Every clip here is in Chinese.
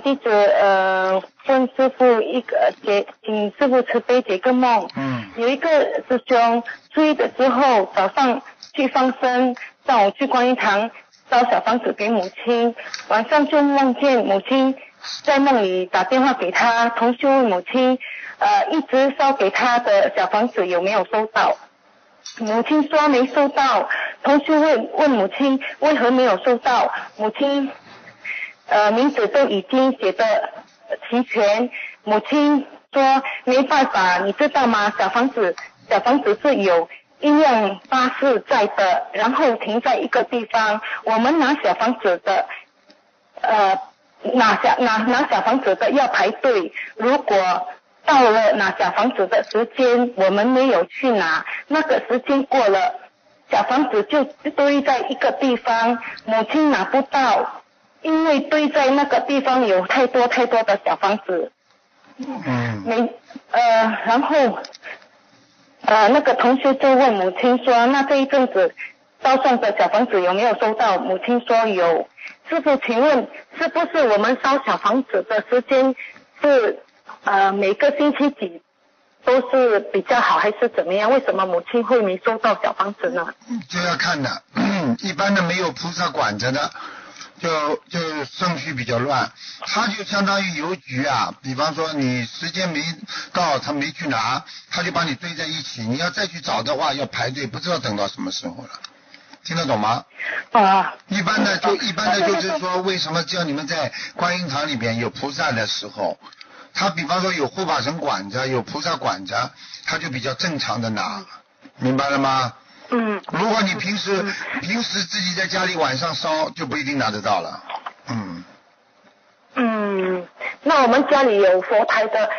弟子问师父一个解，请师父慈悲解个梦。有一个师兄初一的时候早上去放生，上午去观音堂烧小房子给母亲，晚上就梦见母亲在梦里打电话给他，同修问母亲，一直烧给他的小房子有没有收到？母亲说没收到。同修问母亲为何没有收到？母亲名字都已经写得齐全。母亲说没办法，你知道吗？小房子是有一辆巴士载的，然后停在一个地方，我们拿小房子的拿小房子的要排队，如果到了拿小房子的时间我们没有去拿，那个时间过了，小房子就堆在一个地方，母亲拿不到，因为堆在那个地方有太多的小房子。然后那个同学就问母亲说，那这一阵子烧送的小房子有没有收到？母亲说有。师父请问，是不是我们烧小房子的时间是每个星期几都是比较好，还是怎么样？为什么母亲会没收到小房子呢？这要看的，一般的没有菩萨管着的，就顺序比较乱。他就相当于邮局啊，比方说你时间没到，他没去拿，他就把你堆在一起，你要再去找的话要排队，不知道等到什么时候了。听得懂吗？一般的就是说，为什么叫你们在观音堂里边有菩萨的时候，他比方说有护法神管着，有菩萨管着，他就比较正常的拿，明白了吗？如果你平时自己在家里晚上烧，就不一定拿得到了。那我们家里有佛台的，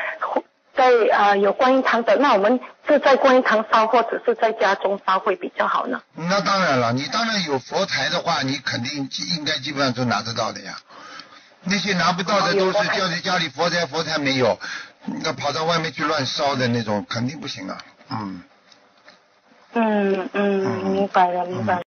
在有观音堂的，那我们是在观音堂烧或者是在家中烧会比较好呢？那当然了，你当然有佛台的话，你肯定应该基本上都拿得到的呀。那些拿不到的都是叫在家里佛台没有，那跑到外面去乱烧的那种肯定不行啊。明白了。